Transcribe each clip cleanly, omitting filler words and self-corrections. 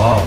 Wow.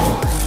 Oh.